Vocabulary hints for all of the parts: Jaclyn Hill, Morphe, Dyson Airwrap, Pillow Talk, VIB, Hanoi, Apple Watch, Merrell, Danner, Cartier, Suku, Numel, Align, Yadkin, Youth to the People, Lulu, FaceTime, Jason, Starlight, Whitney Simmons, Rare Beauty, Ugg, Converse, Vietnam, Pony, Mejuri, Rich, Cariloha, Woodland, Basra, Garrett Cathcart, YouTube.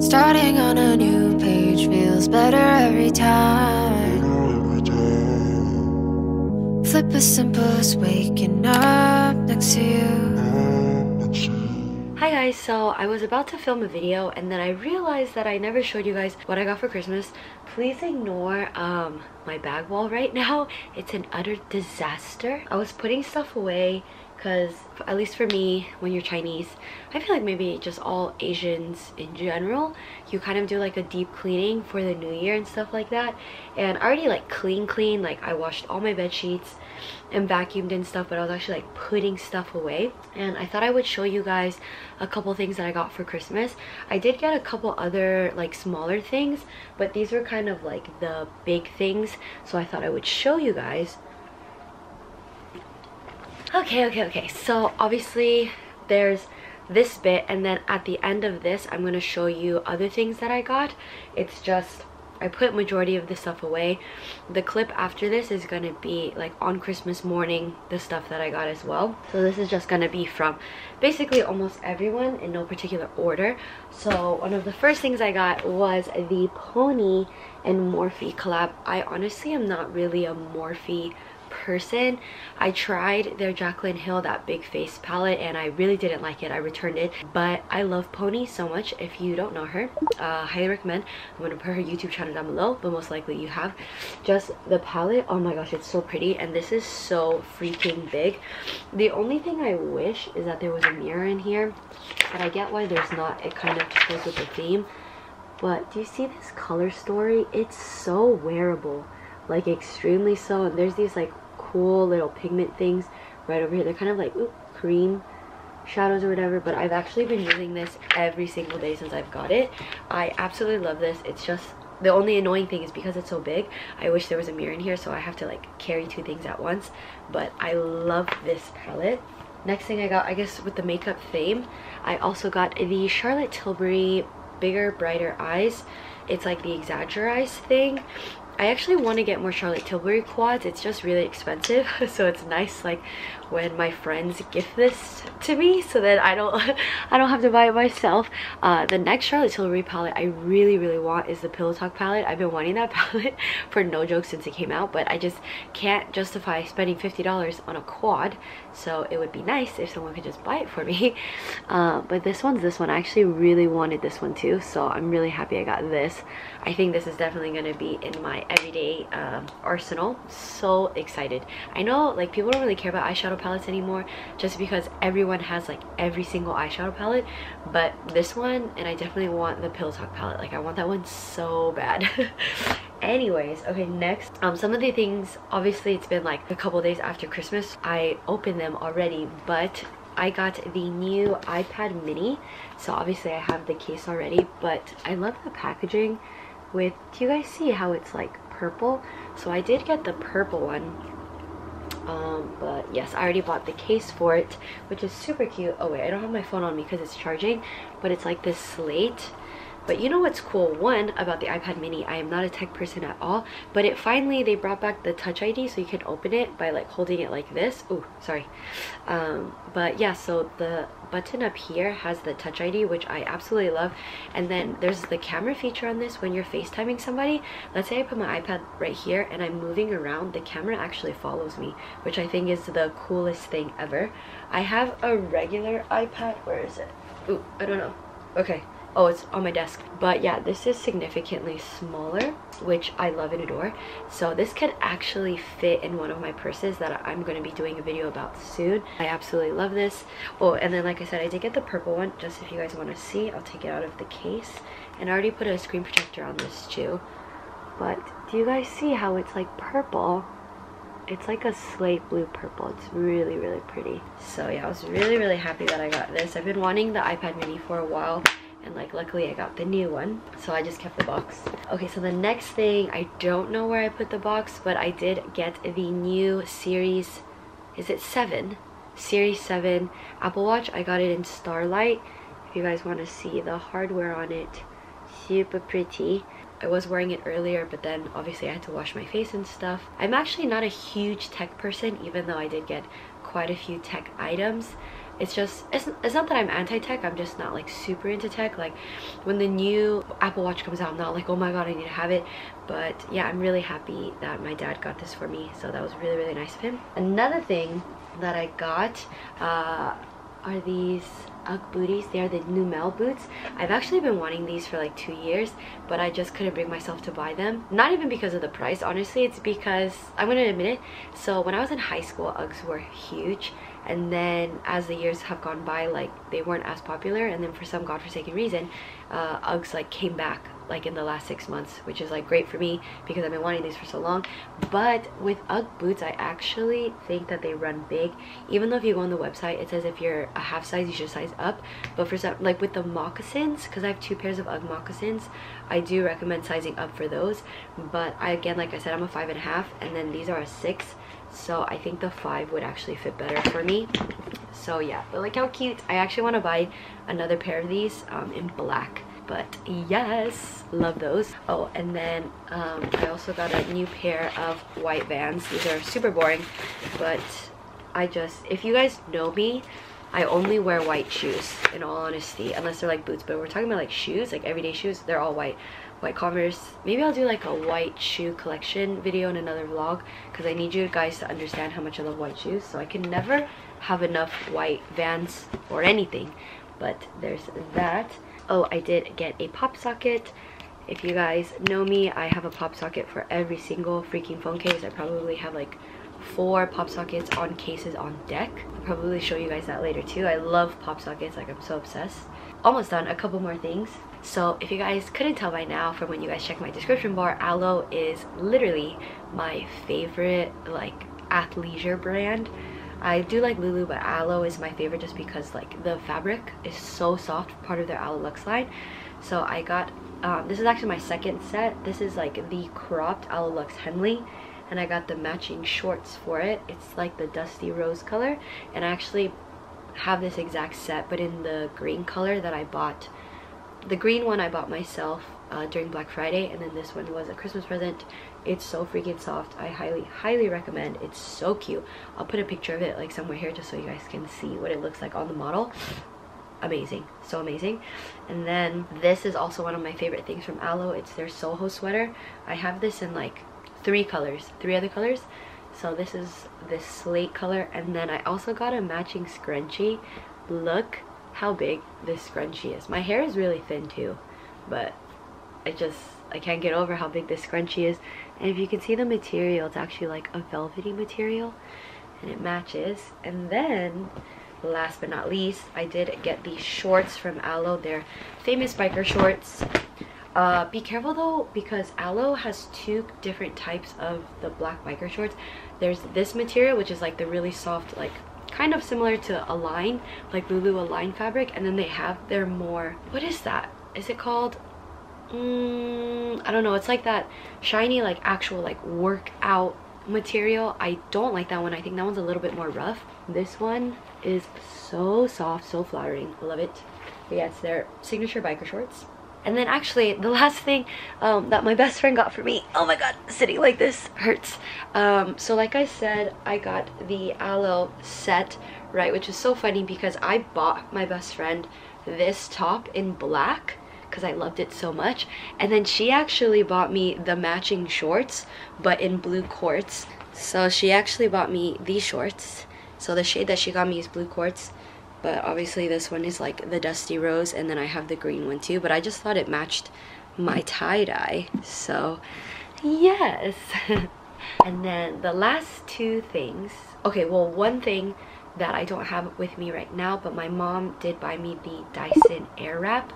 Starting on a new page feels better every time. Flip as simple as waking up next to you. Hi guys, so I was about to film a video and then I realized that I never showed you guys what I got for Christmas. Please ignore my bag wall right now. It's an utter disaster. I was putting stuff away because, at least for me, when you're Chinese, I feel like maybe just all Asians in general, you kind of do like a deep cleaning for the new year and stuff like that. And I already like clean, like I washed all my bed sheets and vacuumed and stuff, but I was actually like putting stuff away. And I thought I would show you guys a couple things that I got for Christmas. I did get a couple other like smaller things, but these were kind of like the big things, so I thought I would show you guys. Okay, so obviously there's this bit, and then at the end of this I'm going to show you other things that I got. It's just I put majority of the stuff away. The clip after this is going to be like on Christmas morning, the stuff that I got as well. So this is just going to be from basically almost everyone in no particular order. So one of the first things I got was the Pony and Morphe collab. I honestly am not really a Morphe person. I tried their Jaclyn Hill, that big face palette, and I really didn't like it. I returned it, but I love Pony so much. If you don't know her, highly recommend. I'm gonna put her YouTube channel down below, but most likely you have. Just the palette, oh my gosh, it's so pretty, and this is so freaking big. The only thing I wish is that there was a mirror in here, but I get why there's not. It kind of goes with the theme. But do you see this color story? It's so wearable, like extremely so. And there's these like cool little pigment things right over here. They're kind of like cream shadows or whatever, but I've actually been using this every single day since I've got it. I absolutely love this. It's just the only annoying thing is because it's so big, I wish there was a mirror in here, so I have to like carry two things at once, but I love this palette. Next thing I got, I guess with the makeup theme, I also got the Charlotte Tilbury Bigger Brighter Eyes. It's like the Exaggerized thing. I actually want to get more Charlotte Tilbury quads. It's just really expensive, so it's nice like when my friends gift this to me, so that I don't have to buy it myself. The next Charlotte Tilbury palette I really want is the Pillow Talk palette. I've been wanting that palette for no joke since it came out, but I just can't justify spending $50 on a quad, so it would be nice if someone could just buy it for me. But this one I actually really wanted this one too, so I'm really happy I got this. I think this is definitely going to be in my everyday arsenal. So excited. I know like people don't really care about eyeshadow palettes anymore just because everyone has like every single eyeshadow palette, but this one, and I definitely want the Pillow Talk palette. Like I want that one so bad. Anyways, okay, next, some of the things, obviously it's been like a couple days after Christmas. I opened them already, but I got the new iPad mini. So obviously I have the case already, but I love the packaging with, do you guys see how it's like purple? So I did get the purple one, but yes, I already bought the case for it, which is super cute. Oh wait, I don't have my phone on me because it's charging, but it's like this slate. But you know what's cool, one, about the iPad mini, I am not a tech person at all, but it finally, they brought back the Touch ID, so you can open it by like holding it like this. Ooh, sorry. But yeah, so the button up here has the Touch ID, which I absolutely love. And then there's the camera feature on this when you're FaceTiming somebody. Let's say I put my iPad right here and I'm moving around, the camera actually follows me, which I think is the coolest thing ever. I have a regular iPad, where is it? Ooh, I don't know. Okay. Oh, it's on my desk. But yeah, this is significantly smaller, which I love and adore. So this could actually fit in one of my purses that I'm going to be doing a video about soon. I absolutely love this. Oh, and then like I said, I did get the purple one, just if you guys want to see. I'll take it out of the case. And I already put a screen protector on this too. But do you guys see how it's like purple? It's like a slate blue purple. It's really pretty. So yeah, I was really happy that I got this. I've been wanting the iPad mini for a while, and like luckily I got the new one, so I just kept the box. Okay, so the next thing, I don't know where I put the box, but I did get the new series, is it 7? Series 7 Apple Watch. I got it in Starlight. If you guys want to see the hardware on it, super pretty. I was wearing it earlier, but then obviously I had to wash my face and stuff. I'm actually not a huge tech person, even though I did get quite a few tech items. it's just, it's not that I'm anti-tech, I'm just not like super into tech. Like when the new Apple Watch comes out, I'm not like, oh my god, I need to have it. But yeah, I'm really happy that my dad got this for me, so that was really, really nice of him. Another thing that I got are these Ugg booties. They are the Numel boots. I've actually been wanting these for like 2 years, but I just couldn't bring myself to buy them. Not even because of the price, honestly, it's because, I'm gonna admit it, so when I was in high school, Uggs were huge, and then as the years have gone by, like they weren't as popular, and then for some godforsaken reason, Uggs like came back like in the last 6 months, which is like great for me because I've been wanting these for so long. But with Ugg boots, I actually think that they run big, even though if you go on the website it says if you're a half size you should size up. But for some, like with the moccasins, because I have 2 pairs of Ugg moccasins, I do recommend sizing up for those. But I, again, like I said, I'm a 5.5, and then these are a 6, so I think the 5 would actually fit better for me. So yeah, but like how cute. I actually want to buy another pair of these in black. But yes, love those. Oh, and then I also got a new pair of white Vans. These are super boring, but I just, if you guys know me, I only wear white shoes, in all honesty, unless they're like boots. But we're talking about like shoes, like everyday shoes, they're all white. White Converse. Maybe I'll do like a white shoe collection video in another vlog, because I need you guys to understand how much I love white shoes. So I can never have enough white Vans or anything, but there's that. Oh, I did get a pop socket. If you guys know me, I have a pop socket for every single freaking phone case. I probably have like 4 pop sockets on cases on deck. I'll probably show you guys that later too. I love pop sockets, like I'm so obsessed. Almost done, a couple more things. So if you guys couldn't tell by now from when you guys check my description bar, Alo is literally my favorite like athleisure brand. I do like Lulu, but Alo is my favorite just because like the fabric is so soft, part of their Alo Lux line. So I got, this is actually my second set. This is like the cropped Alo Lux Henley, and I got the matching shorts for it. It's like the dusty rose color, and I actually have this exact set but in the green color that I bought. The green one I bought myself during Black Friday, and then this one was a Christmas present. It's so freaking soft. I highly recommend. It's so cute. I'll put a picture of it like somewhere here just so you guys can see what it looks like on the model. Amazing, so amazing. And then this is also one of my favorite things from Alo. It's their Soho sweater. I have this in like 3 other colors. So this is this slate color, and then I also got a matching scrunchie. Look how big this scrunchie is. My hair is really thin too, but I can't get over how big this scrunchie is. And if you can see the material, it's actually like a velvety material, and it matches. And then last but not least, I did get these shorts from Alo. They're famous biker shorts. Be careful though, because Alo has 2 different types of the black biker shorts. There's this material, which is like the really soft, like kind of similar to Align, like Lulu Align fabric. And then they have their more, what is that? Is it called? I don't know. It's like that shiny, like actual like workout material. I don't like that one. I think that one's a little bit more rough. This one is so soft, so flattering. I love it. But yeah, it's their signature biker shorts. And then actually the last thing that my best friend got for me, oh my god, sitting like this hurts. So like I said, I got the Alo set, right, which is so funny because I bought my best friend this top in black because I loved it so much, and then she actually bought me the matching shorts but in blue quartz. So she actually bought me these shorts. So the shade that she got me is blue quartz, but obviously this one is like the dusty rose, and then I have the green one too, but I just thought it matched my tie-dye, so yes. And then the last 2 things, okay, well, one thing that I don't have with me right now, but my mom did buy me the Dyson Airwrap.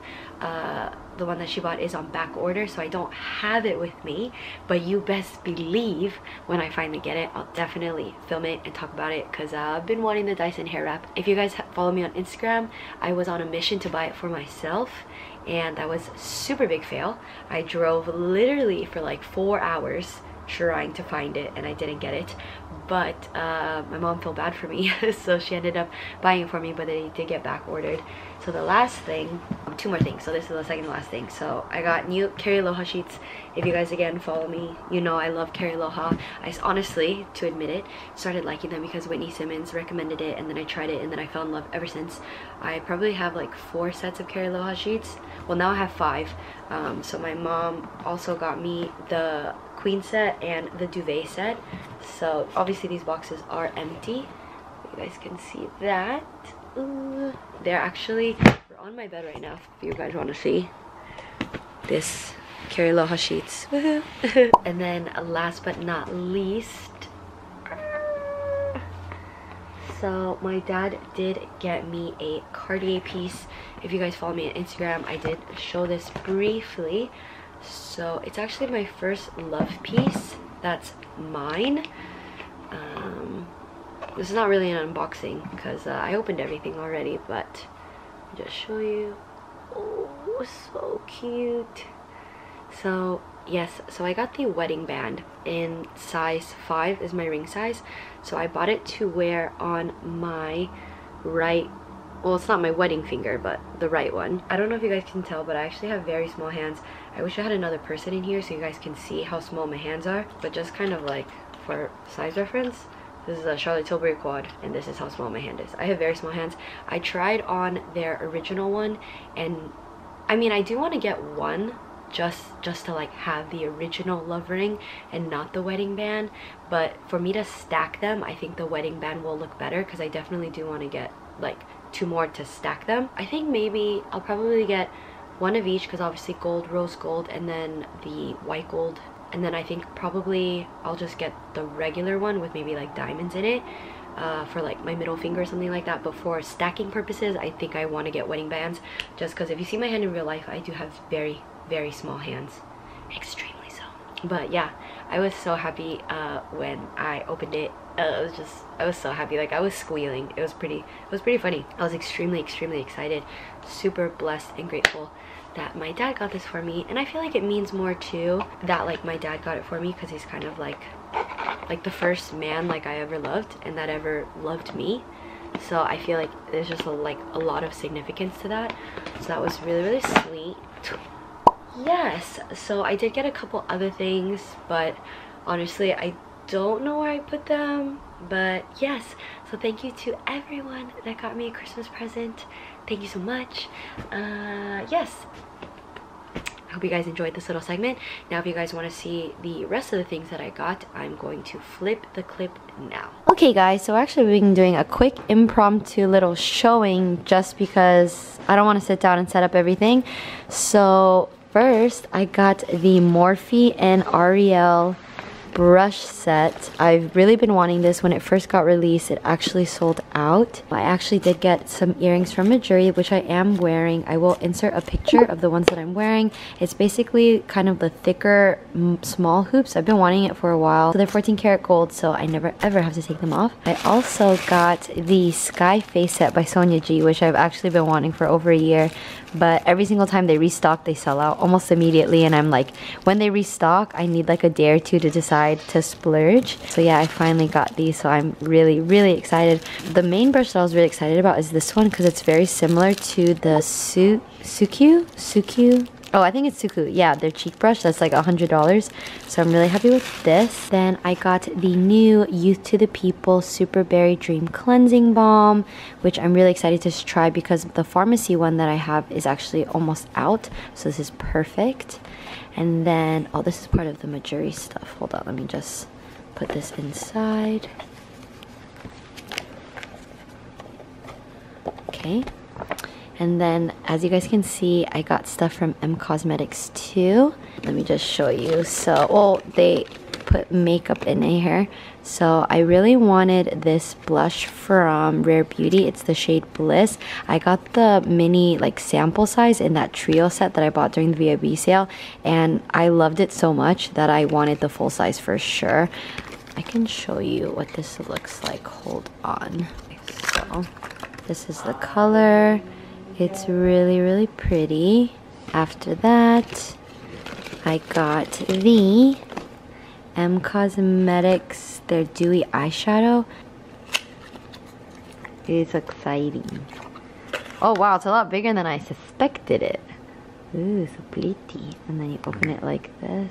The one that she bought is on back order, so I don't have it with me, but you best believe when I finally get it, I'll definitely film it and talk about it, because I've been wanting the Dyson hair wrap. If you guys follow me on Instagram, I was on a mission to buy it for myself, and that was a super big fail. I drove literally for like 4 hours trying to find it, and I didn't get it. but my mom felt bad for me, so she ended up buying it for me, but they did get back ordered. So the last thing, two more things, so this is the second to last thing. So I got new Cariloha sheets. If you guys again follow me, you know I love Cariloha. I honestly, to admit it, started liking them because Whitney Simmons recommended it, and then I tried it, and then I fell in love ever since. I probably have like 4 sets of Cariloha sheets. Well, now I have 5. So my mom also got me the queen set and the duvet set. So obviously these boxes are empty. You guys can see that. Ooh, they're actually on my bed right now if you guys want to see this Cariloha sheets. And then last but not least, so my dad did get me a Cartier piece. If you guys follow me on Instagram, I did show this briefly. So it's actually my first love piece that's mine. This is not really an unboxing because I opened everything already, but I'll just show you. Oh, so cute. So yes, so I got the wedding band in size 5 is my ring size. So I bought it to wear on my right, well, it's not my wedding finger, but the right one. I don't know if you guys can tell, but I actually have very small hands. I wish I had another person in here so you guys can see how small my hands are, but just kind of like for size reference, this is a Charlotte Tilbury quad, and this is how small my hand is. I have very small hands. I tried on their original one, and I mean, I do want to get one just to like have the original love ring and not the wedding band, but for me to stack them, I think the wedding band will look better because I definitely do want to get like 2 more to stack them. I think maybe I'll probably get one of each because obviously gold, rose gold, and then the white gold, and then I think probably I'll just get the regular one with maybe like diamonds in it for like my middle finger or something like that. But for stacking purposes, I think I want to get wedding bands just because if you see my hand in real life, I do have very small hands, extremely so. But yeah, I was so happy when I opened it. I was so happy, like I was squealing. It was pretty funny. I was extremely excited, super blessed and grateful that my dad got this for me. And I feel like it means more too that like my dad got it for me because he's kind of like the first man like I ever loved and that ever loved me. So I feel like there's just a lot of significance to that. So that was really sweet. Yes, so I did get a couple other things, but honestly I don't know where I put them. But yes, so thank you to everyone that got me a Christmas present. Thank you so much. Yes, I hope you guys enjoyed this little segment. Now if you guys want to see the rest of the things that I got, I'm going to flip the clip now. Okay guys, so actually we've been doing a quick impromptu little showing just because I don't want to sit down and set up everything. So first, I got the Morphe and Ariel brush set. I've really been wanting this. When it first got released, it actually sold out. I actually did get some earrings from Mejuri, which I am wearing. I will insert a picture of the ones that I'm wearing. It's basically kind of the thicker, small hoops. I've been wanting it for a while. So they're 14 karat gold, so I never ever have to take them off. I also got the Sky Face set by Sonia G, which I've actually been wanting for over a year. But every single time they restock, they sell out almost immediately. And I'm like, when they restock, I need like a day or two to decide to splurge. So yeah, I finally got these. So I'm really excited. The main brush that I was really excited about is this one because it's very similar to the Suku? Oh, I think it's Suku. Yeah, their cheek brush. That's like $100. So I'm really happy with this. Then I got the new Youth to the People Super Berry Dream Cleansing Balm, which I'm really excited to try because the pharmacy one that I have is actually almost out. So this is perfect. And then, oh, this is part of the Mejuri stuff. Hold on, let me just put this inside. Okay. And then, as you guys can see, I got stuff from Em Cosmetics too. Let me just show you. So, oh, they put makeup in here. So I really wanted this blush from Rare Beauty. It's the shade Bliss. I got the mini like sample size in that trio set that I bought during the VIB sale. And I loved it so much that I wanted the full size for sure. I can show you what this looks like. Hold on. So this is the color. It's really pretty. After that, I got the Em Cosmetics, their dewy eyeshadow. It's exciting. Oh wow, it's a lot bigger than I suspected it. Ooh, so pretty. And then you open it like this.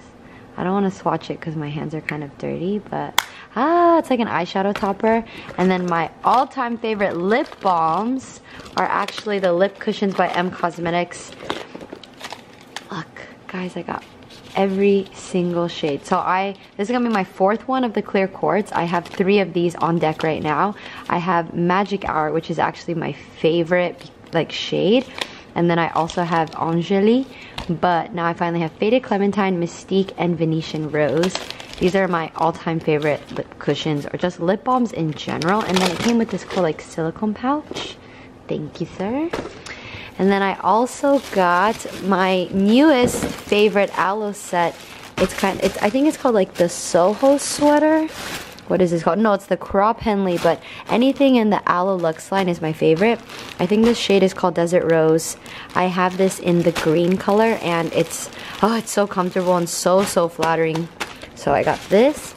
I don't want to swatch it because my hands are kind of dirty, but it's like an eyeshadow topper. And then my all-time favorite lip balms are actually the lip cushions by Em Cosmetics. Look, guys, I got every single shade. So this is gonna be my fourth one of the clear quartz. I have three of these on deck right now. I have Magic Hour, which is actually my favorite like shade. And then I also have Angeli, but now I finally have Faded Clementine, Mystique, and Venetian Rose. These are my all-time favorite lip cushions, or just lip balms in general. And then it came with this cool like silicone pouch. Thank you, sir. And then I also got my newest favorite aloe set. I think it's called like the Soho sweater. What is this called? No, it's the Crop Henley, but anything in the Alo Lux line is my favorite. I think this shade is called Desert Rose. I have this in the green color, and it's so comfortable and so flattering. So I got this.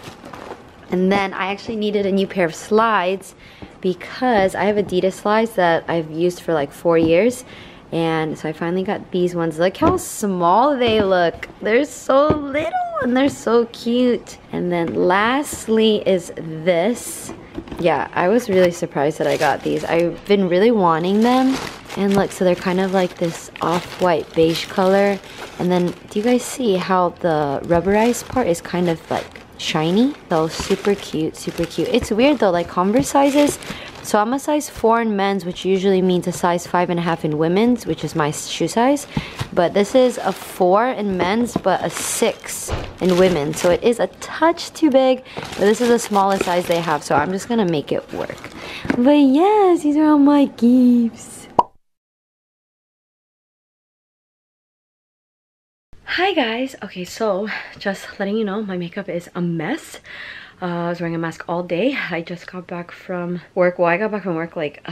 And then I actually needed a new pair of slides because I have Adidas slides that I've used for like 4 years. And so I finally got these ones. Look how small they look. They're so little and they're so cute. And then lastly is this. Yeah, I was really surprised that I got these. I've been really wanting them. And look, so they're kind of like this off-white beige color. And then do you guys see how the rubberized part is kind of like shiny? So super cute, super cute. It's weird though, like Converse sizes. So I'm a size 4 in men's, which usually means a size 5.5 in women's, which is my shoe size. But this is a 4 in men's, but a 6 in women's. So it is a touch too big, but this is the smallest size they have. So I'm just going to make it work. But yes, these are all my gifts. Hi guys. Okay, so just letting you know, my makeup is a mess. I was wearing a mask all day. I just got back from work. Well, I got back from work like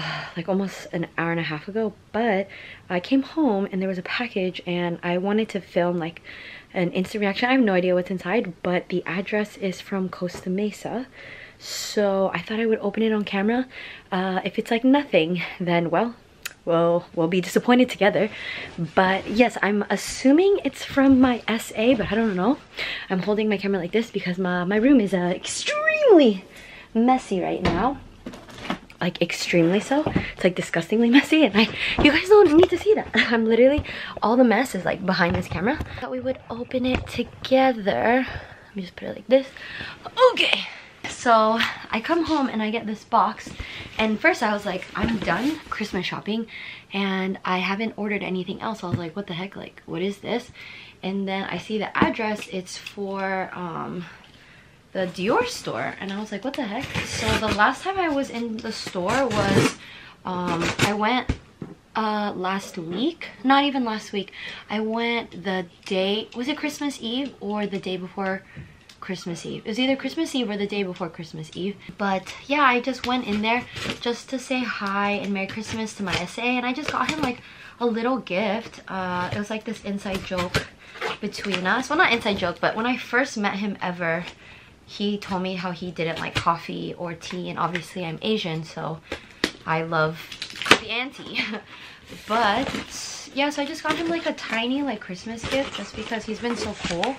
almost an hour and a half ago, but I came home and there was a package and I wanted to film like an instant reaction. I have no idea what's inside, but the address is from Costa Mesa. So I thought I would open it on camera. If it's like nothing, then well, we'll be disappointed together. But yes, I'm assuming it's from my SA, but I don't know. I'm holding my camera like this because my room is extremely messy right now. Like extremely so. It's like disgustingly messy, and you guys don't need to see that. I'm literally, all the mess is like behind this camera. I thought we would open it together. Let me just put it like this. Okay. So I come home and I get this box, and first I was like, I'm done Christmas shopping and I haven't ordered anything else. I was like, what the heck, like what is this? And then I see the address, it's for the Dior store, and I was like, what the heck? So the last time I was in the store was I went last week, not even last week, I went the day, was it Christmas Eve or the day before Christmas Eve? It was either Christmas Eve or the day before Christmas Eve. But yeah, I just went in there just to say hi and Merry Christmas to my SA, and I just got him like a little gift. It was like this inside joke between us. Well, not inside joke, but when I first met him ever, he told me how he didn't like coffee or tea, and obviously I'm Asian, so I love the ante. But yeah, so I just got him like a tiny like Christmas gift just because he's been so cool.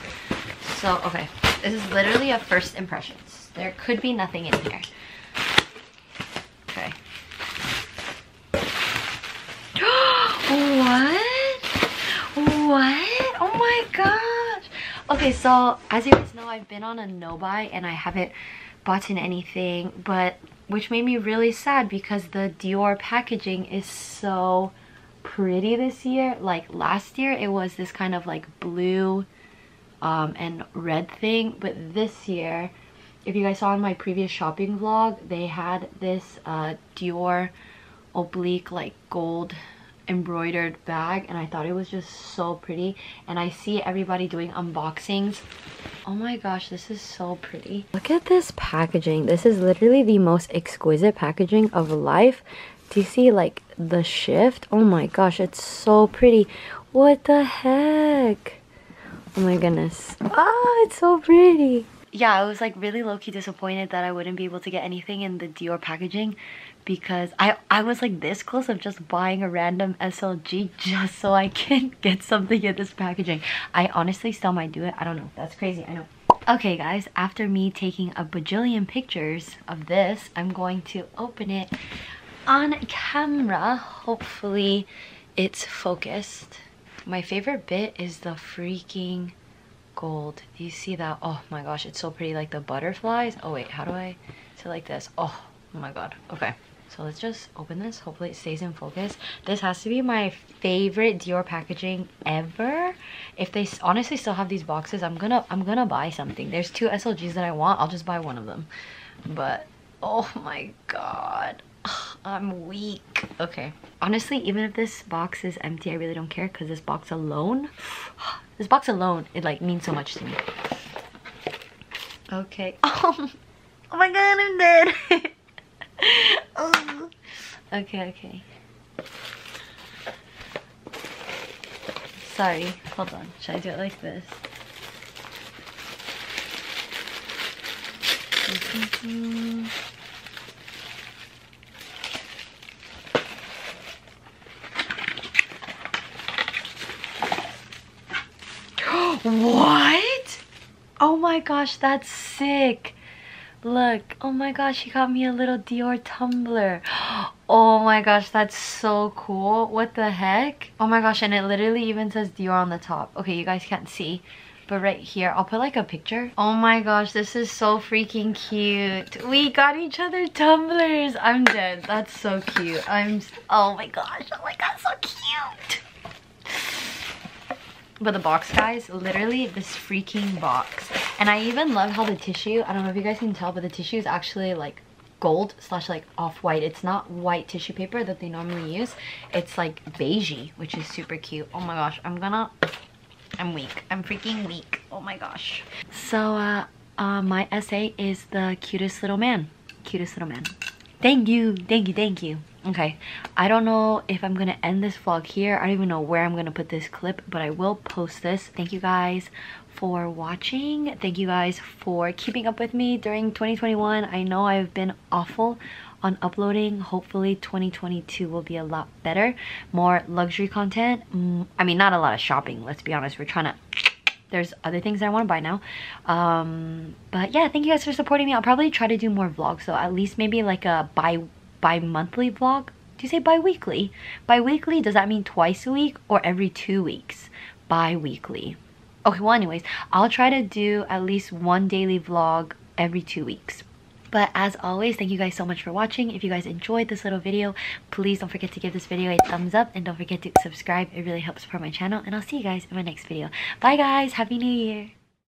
So okay, this is literally a first impressions. There could be nothing in here. Okay. What? What? Oh my gosh. Okay, so as you guys know, I've been on a no-buy and I haven't bought in anything, but which made me really sad because the Dior packaging is so pretty this year. Like last year, it was this kind of like blue and red thing, but this year, if you guys saw in my previous shopping vlog, they had this Dior oblique like gold embroidered bag, and I thought it was just so pretty, and I see everybody doing unboxings. Oh my gosh, this is so pretty. Look at this packaging. This is literally the most exquisite packaging of life. Do you see like the shift? Oh my gosh, it's so pretty. What the heck? Oh my goodness. Ah, it's so pretty. yeah, I was like really low-key disappointed that I wouldn't be able to get anything in the Dior packaging, because I was like this close of just buying a random SLG just so I can get something in this packaging. I honestly still might do it. I don't know. That's crazy. I know. Okay guys, after me taking a bajillion pictures of this, I'm going to open it on camera. Hopefully it's focused. My favorite bit is the freaking gold. Do you see that? Oh my gosh, it's so pretty, like the butterflies. Oh wait, how do I say like this? Oh my god. Okay, so let's just open this. Hopefully it stays in focus. This has to be my favorite Dior packaging ever. If they honestly still have these boxes, I'm gonna buy something. There's two SLGs that I want. I'll just buy one of them. But oh my god, I'm weak. Okay, honestly, even if this box is empty, I really don't care, because this box alone, it like means so much to me. Okay. Oh my god, I'm dead. Oh. Okay, okay. Sorry, hold on. Should I do it like this? What? Oh my gosh, that's sick. Look, oh my gosh, she got me a little Dior tumbler. Oh my gosh, that's so cool. What the heck? Oh my gosh, and it literally even says Dior on the top. Okay, you guys can't see, but right here, I'll put like a picture. Oh my gosh, this is so freaking cute. We got each other tumblers. I'm dead. That's so cute. Oh my gosh, oh my god, so cute. But the box, guys, literally this freaking box. And I even love how the tissue, I don't know if you guys can tell, but the tissue is actually like gold slash like off-white. It's not white tissue paper that they normally use. It's like beigey, which is super cute. Oh my gosh, I'm weak. I'm freaking weak. Oh my gosh. So my essay is the cutest little man. Cutest little man. Thank you. Thank you. Thank you. Okay, I don't know if I'm gonna end this vlog here. I don't even know where I'm gonna put this clip, but I will post this. Thank you guys for watching. Thank you guys for keeping up with me during 2021. I know I've been awful on uploading. Hopefully 2022 will be a lot better. More luxury content. I mean, not a lot of shopping, let's be honest. We're trying to, there's other things that I want to buy now. But yeah, thank you guys for supporting me. I'll probably try to do more vlogs, so at least maybe like a bi-monthly vlog. Do you say bi-weekly? Bi-weekly, does that mean twice a week or every 2 weeks? Bi-weekly. Okay, well anyways, I'll try to do at least one daily vlog every 2 weeks. But as always, thank you guys so much for watching. If you guys enjoyed this little video, please don't forget to give this video a thumbs up, and don't forget to subscribe. It really helps support my channel, and I'll see you guys in my next video. Bye guys, happy new year.